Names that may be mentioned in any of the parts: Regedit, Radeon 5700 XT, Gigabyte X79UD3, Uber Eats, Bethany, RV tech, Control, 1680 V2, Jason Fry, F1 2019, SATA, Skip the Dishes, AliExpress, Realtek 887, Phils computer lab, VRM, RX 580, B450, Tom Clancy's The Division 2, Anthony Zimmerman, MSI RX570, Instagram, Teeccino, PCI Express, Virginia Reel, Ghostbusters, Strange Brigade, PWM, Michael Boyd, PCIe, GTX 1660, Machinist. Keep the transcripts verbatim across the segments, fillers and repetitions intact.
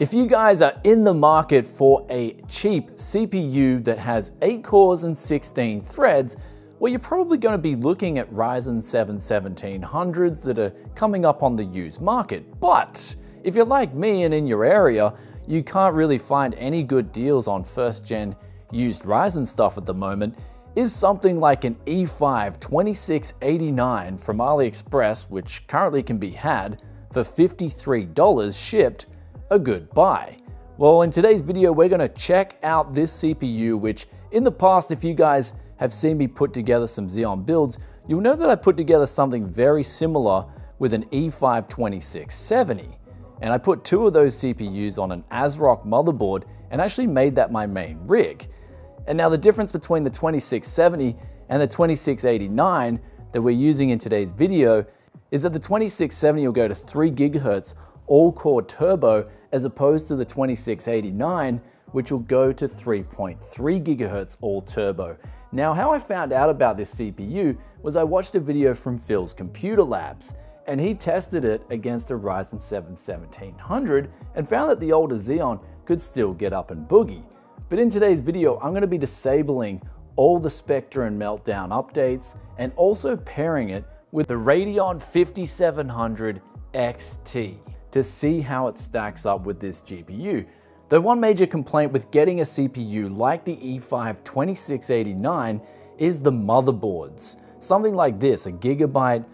If you guys are in the market for a cheap C P U that has eight cores and sixteen threads, well, you're probably going to be looking at Ryzen seven seventeen hundreds that are coming up on the used market. But if you're like me and in your area, you can't really find any good deals on first gen used Ryzen stuff at the moment, is something like an E five twenty-six eighty-nine from AliExpress, which currently can be had for fifty-three dollars shipped, a good buy. Well, in today's video, we're gonna check out this C P U, which in the past, if you guys have seen me put together some Xeon builds, you'll know that I put together something very similar with an E five twenty-six seventy. And I put two of those C P Us on an ASRock motherboard and actually made that my main rig. And now the difference between the twenty-six seventy and the twenty-six eighty-nine that we're using in today's video is that the twenty-six seventy will go to three gigahertz all core turbo, as opposed to the twenty-six eighty-nine, which will go to three point three gigahertz all turbo. Now, how I found out about this C P U was I watched a video from Phil's Computer Labs, and he tested it against a Ryzen seven seventeen hundred and found that the older Xeon could still get up and boogie. But in today's video, I'm gonna be disabling all the Spectre and Meltdown updates and also pairing it with the Radeon fifty-seven hundred X T. To see how it stacks up with this G P U. The one major complaint with getting a C P U like the E five twenty-six eighty-nine is the motherboards. Something like this, a Gigabyte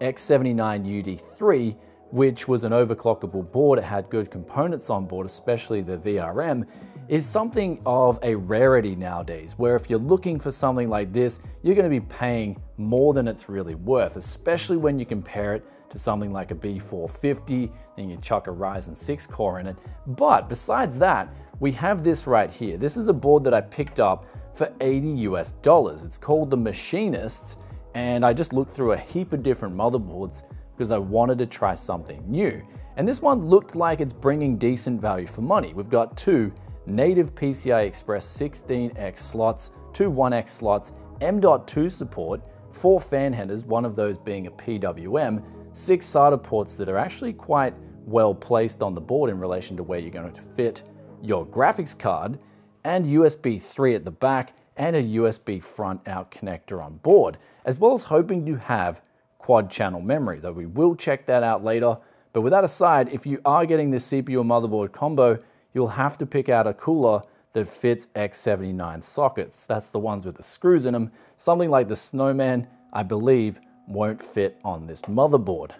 X seventy-nine U D three, which was an overclockable board, it had good components on board, especially the V R M, is something of a rarity nowadays, where if you're looking for something like this, you're gonna be paying more than it's really worth, especially when you compare it to something like a B four fifty, then you chuck a Ryzen six core in it. But besides that, we have this right here. This is a board that I picked up for eighty US dollars. It's called the Machinist, and I just looked through a heap of different motherboards because I wanted to try something new. And this one looked like it's bringing decent value for money. We've got two native P C I Express sixteen X slots, two one X slots, M dot two support, four fan headers, one of those being a P W M, six SATA ports that are actually quite well placed on the board in relation to where you're going to fit your graphics card, and U S B three at the back and a U S B front out connector on board, as well as hoping to have quad channel memory, though we will check that out later. But with that aside, if you are getting this C P U and motherboard combo, you'll have to pick out a cooler that fits X seventy-nine sockets. That's the ones with the screws in them. Something like the Snowman, I believe, won't fit on this motherboard.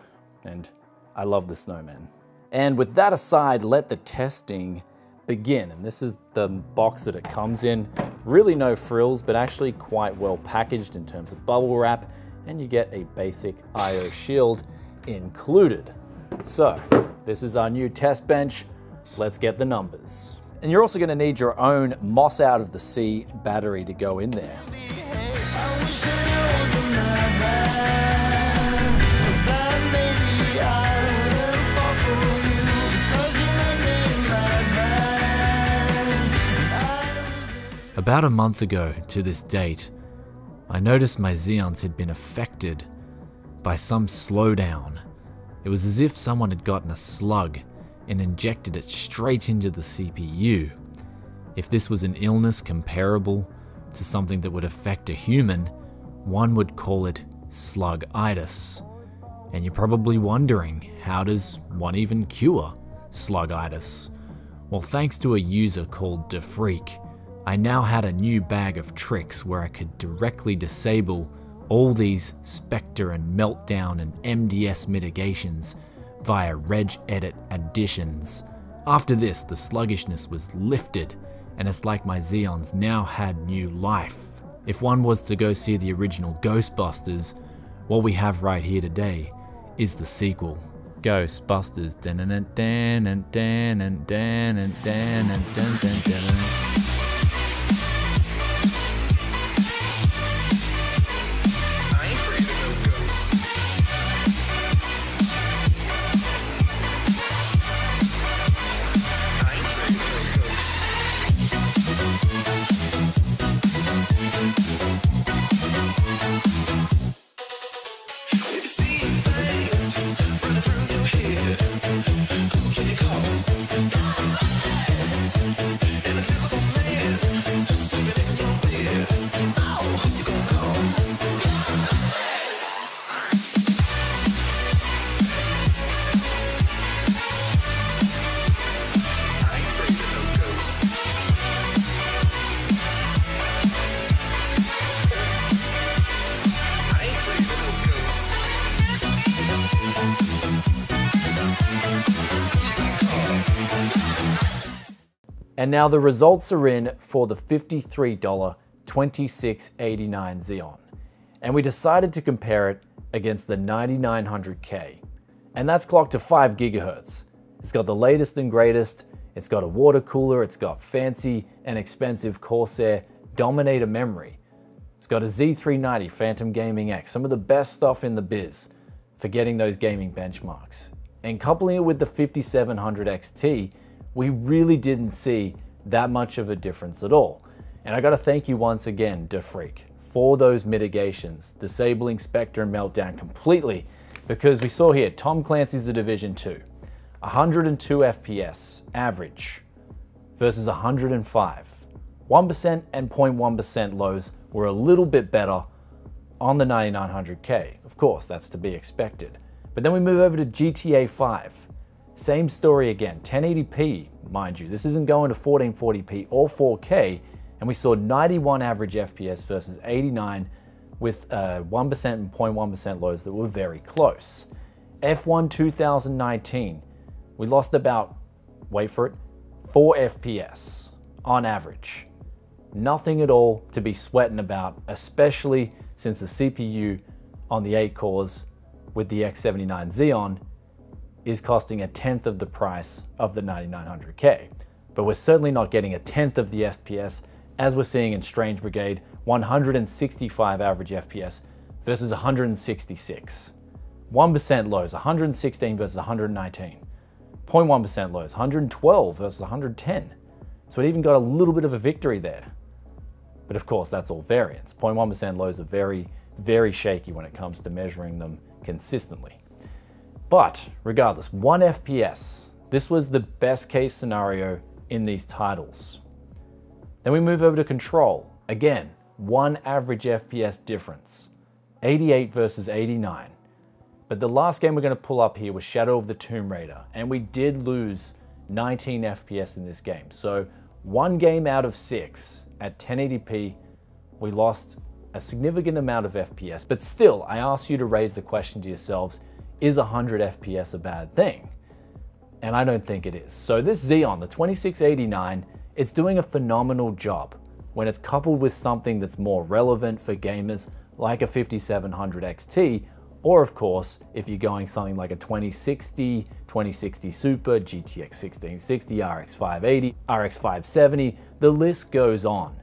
And I love the Snowman. And with that aside, let the testing begin. And this is the box that it comes in. Really no frills, but actually quite well packaged in terms of bubble wrap. And you get a basic I O shield included. So this is our new test bench. Let's get the numbers. And you're also gonna need your own Moss out of the sea battery to go in there. About a month ago to this date, I noticed my Xeons had been affected by some slowdown. It was as if someone had gotten a slug and injected it straight into the C P U. If this was an illness comparable to something that would affect a human, one would call it slug-itis. And you're probably wondering, how does one even cure slug-itis? Well, thanks to a user called DeFreak, I now had a new bag of tricks where I could directly disable all these Spectre and Meltdown and M D S mitigations via Reg Edit additions. After this, the sluggishness was lifted, and it's like my Xeons now had new life. If one was to go see the original Ghostbusters, what we have right here today is the sequel. Ghostbusters. Dun dun dun dun dun dun dun dun dun dun. And now the results are in for the fifty-three dollar twenty-six eighty-nine Xeon. And we decided to compare it against the ninety-nine hundred K. And that's clocked to five gigahertz. It's got the latest and greatest, it's got a water cooler, it's got fancy and expensive Corsair Dominator memory. It's got a Z three ninety Phantom Gaming X, some of the best stuff in the biz for getting those gaming benchmarks. And coupling it with the fifty-seven hundred X T, we really didn't see that much of a difference at all. And I gotta thank you once again, DaFreak, for those mitigations, disabling Spectre and Meltdown completely, because we saw here, Tom Clancy's The Division two, one hundred two F P S average versus one hundred five. one percent and zero point one percent lows were a little bit better on the ninety-nine hundred K. Of course, that's to be expected. But then we move over to G T A five. Same story again, ten eighty p, mind you. This isn't going to fourteen forty p or four K, and we saw ninety-one average F P S versus eighty-nine with uh, one percent and zero point one percent lows that were very close. F one two thousand nineteen, we lost about, wait for it, four F P S on average. Nothing at all to be sweating about, especially since the C P U on the eight cores with the X seventy-nine Xeon is costing a tenth of the price of the ninety-nine hundred K. But we're certainly not getting a tenth of the F P S as we're seeing in Strange Brigade, one hundred sixty-five average F P S versus one hundred sixty-six. one percent lows, one hundred sixteen versus one hundred nineteen. zero point one percent lows, one hundred twelve versus one hundred ten. So it even got a little bit of a victory there. But of course, that's all variance. zero point one percent lows are very, very shaky when it comes to measuring them consistently. But regardless, one F P S, this was the best case scenario in these titles. Then we move over to Control. Again, one average F P S difference, eighty-eight versus eighty-nine. But the last game we're gonna pull up here was Shadow of the Tomb Raider, and we did lose nineteen F P S in this game. So one game out of six at ten eighty p, we lost a significant amount of F P S. But still, I ask you to raise the question to yourselves, is one hundred F P S a bad thing? And I don't think it is. So this Xeon, the twenty-six eighty-nine, it's doing a phenomenal job when it's coupled with something that's more relevant for gamers like a fifty-seven hundred X T, or of course, if you're going something like a twenty sixty, twenty sixty Super, G T X sixteen sixty, R X five eighty, R X five seventy, the list goes on.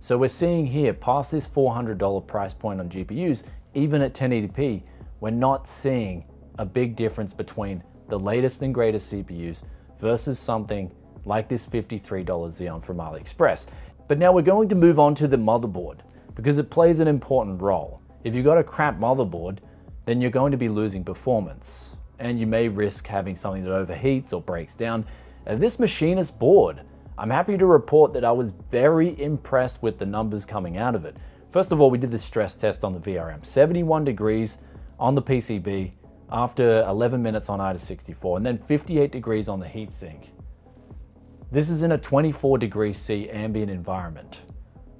So we're seeing here, past this four hundred dollar price point on G P Us, even at ten eighty p, we're not seeing a big difference between the latest and greatest C P Us versus something like this fifty-three dollar Xeon from AliExpress. But now we're going to move on to the motherboard because it plays an important role. If you've got a crap motherboard, then you're going to be losing performance and you may risk having something that overheats or breaks down. Uh, this Machinist board, I'm happy to report that I was very impressed with the numbers coming out of it. First of all, we did the stress test on the V R M, seventy-one degrees on the P C B after eleven minutes on I to sixty-four, and then fifty-eight degrees on the heatsink. This is in a twenty-four degree C ambient environment.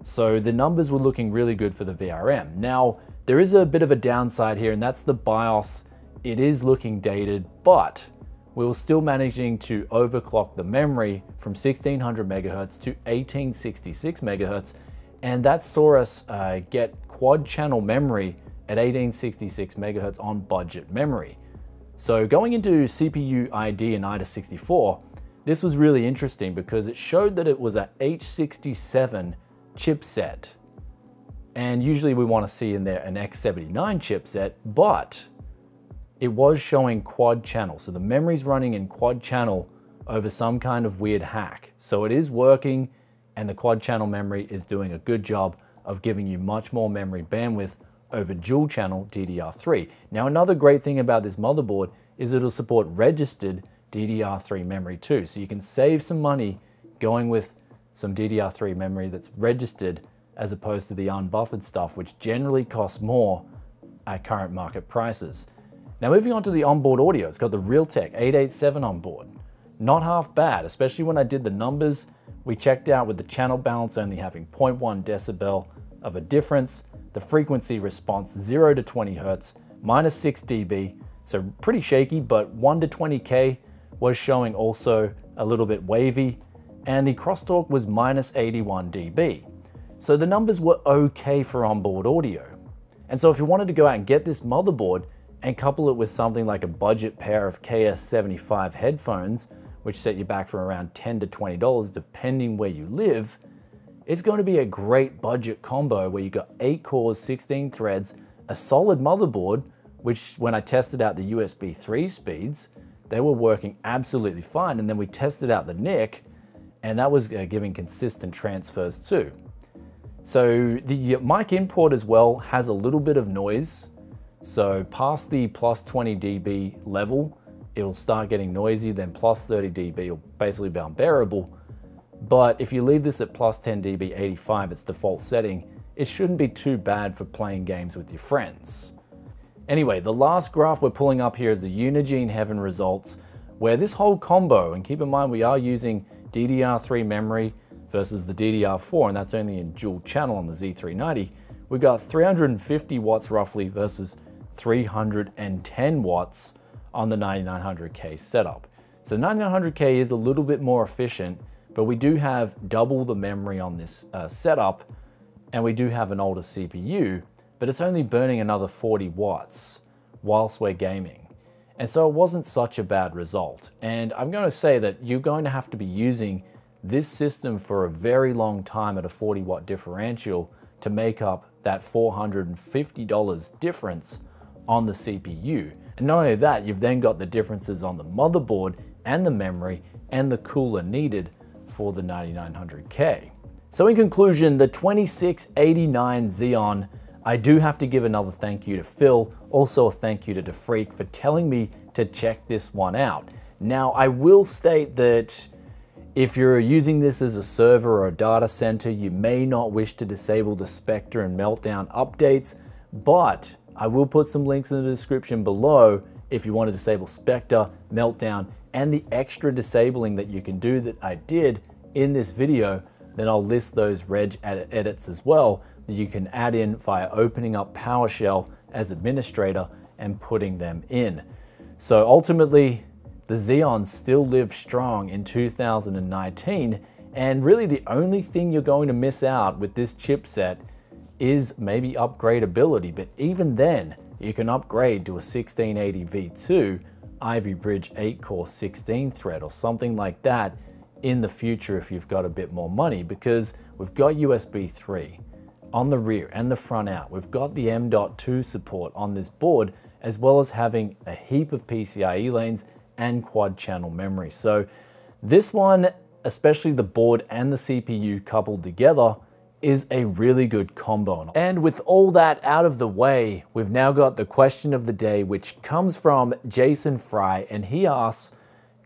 So the numbers were looking really good for the V R M. Now, there is a bit of a downside here, and that's the BIOS. It is looking dated, but we were still managing to overclock the memory from sixteen hundred megahertz to eighteen sixty-six megahertz, and that saw us uh, get quad channel memory at eighteen sixty-six megahertz on budget memory. So going into C P U I D and I to sixty-four, this was really interesting because it showed that it was a H sixty-seven chipset. And usually we want to see in there an X seventy-nine chipset, but it was showing quad channel. So the memory's running in quad channel over some kind of weird hack. So it is working, and the quad channel memory is doing a good job of giving you much more memory bandwidth over dual channel D D R three. Now, another great thing about this motherboard is it'll support registered D D R three memory too. So you can save some money going with some D D R three memory that's registered as opposed to the unbuffered stuff, which generally costs more at current market prices. Now moving on to the onboard audio, it's got the Realtek eight eighty-seven on board. Not half bad, especially when I did the numbers. We checked out with the channel balance only having zero point one decibel of a difference, the frequency response zero to twenty hertz, minus six D B, so pretty shaky, but one to twenty K was showing also a little bit wavy, and the crosstalk was minus eighty-one decibels. So the numbers were okay for onboard audio. And so if you wanted to go out and get this motherboard and couple it with something like a budget pair of K S seventy-five headphones, which set you back from around ten to twenty dollars depending where you live, it's going to be a great budget combo where you got eight cores, sixteen threads, a solid motherboard, which when I tested out the U S B three speeds, they were working absolutely fine. And then we tested out the N I C, and that was giving consistent transfers too. So the mic import as well has a little bit of noise. So past the plus twenty decibel level, it'll start getting noisy, then plus thirty decibel will basically be unbearable. But if you leave this at plus ten decibel eighty-five, its default setting, it shouldn't be too bad for playing games with your friends. Anyway, the last graph we're pulling up here is the Unigine Heaven results, where this whole combo, and keep in mind we are using D D R three memory versus the D D R four, and that's only in dual channel on the Z three ninety, we got three hundred fifty watts roughly versus three hundred ten watts on the ninety-nine hundred K setup. So ninety-nine hundred K is a little bit more efficient, but we do have double the memory on this uh, setup, and we do have an older C P U, but it's only burning another forty watts whilst we're gaming. And so it wasn't such a bad result. And I'm going to say that you're going to have to be using this system for a very long time at a forty watt differential to make up that four hundred fifty dollars difference on the C P U. And not only that, you've then got the differences on the motherboard and the memory and the cooler needed for the ninety-nine hundred K. So in conclusion, the twenty-six eighty-nine Xeon, I do have to give another thank you to Phil, also a thank you to DeFreak for telling me to check this one out. Now, I will state that if you're using this as a server or a data center, you may not wish to disable the Spectre and Meltdown updates, but I will put some links in the description below if you want to disable Spectre, Meltdown, and the extra disabling that you can do that I did in this video. Then I'll list those Reg Edits as well that you can add in via opening up PowerShell as administrator and putting them in. So ultimately, the Xeon still lives strong in two thousand nineteen, and really the only thing you're going to miss out with this chipset is maybe upgradability, but even then, you can upgrade to a sixteen eighty V two Ivy Bridge eight core sixteen thread or something like that in the future if you've got a bit more money, because we've got U S B three on the rear and the front out. We've got the M dot two support on this board, as well as having a heap of PCIe lanes and quad channel memory. So this one, especially the board and the C P U coupled together, is a really good combo. And with all that out of the way, we've now got the question of the day, which comes from Jason Fry, and he asks,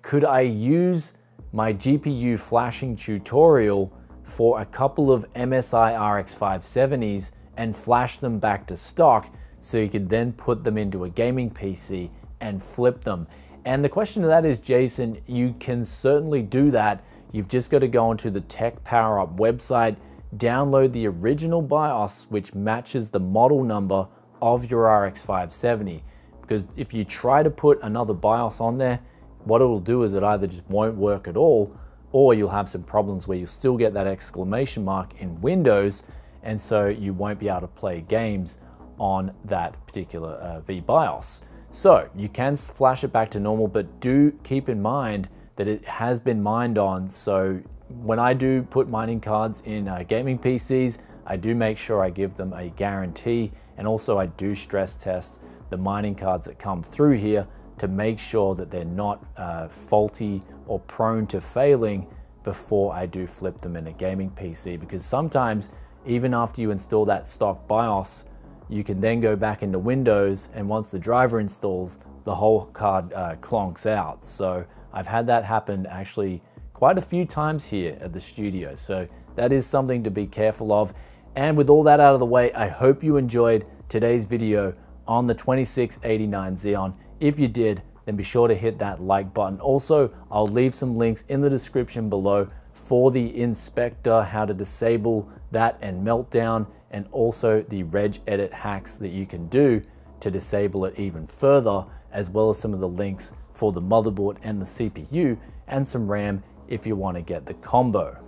could I use my G P U flashing tutorial for a couple of M S I R X five seventies and flash them back to stock so you could then put them into a gaming P C and flip them? And the question to that is, Jason, you can certainly do that. You've just got to go onto the Tech Power Up website, download the original BIOS, which matches the model number of your R X five seventy. Because if you try to put another BIOS on there, what it'll do is it either just won't work at all, or you'll have some problems where you'll still get that exclamation mark in Windows, and so you won't be able to play games on that particular uh, V BIOS. So you can flash it back to normal, but do keep in mind that it has been mined on. So when I do put mining cards in uh, gaming P Cs, I do make sure I give them a guarantee. And also I do stress test the mining cards that come through here to make sure that they're not uh, faulty or prone to failing before I do flip them in a gaming P C. Because sometimes, even after you install that stock BIOS, you can then go back into Windows, and once the driver installs, the whole card uh, clonks out. So I've had that happen actually quite a few times here at the studio. So that is something to be careful of. And with all that out of the way, I hope you enjoyed today's video on the twenty-six eighty-nine Xeon. If you did, then be sure to hit that like button. Also, I'll leave some links in the description below for the Inspector, how to disable that and Meltdown, and also the Reg Edit hacks that you can do to disable it even further, as well as some of the links for the motherboard and the C P U and some RAM if you want to get the combo.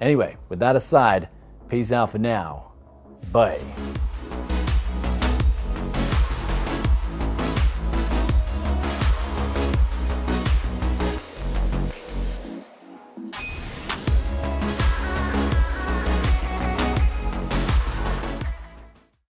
Anyway, with that aside, peace out for now. Bye.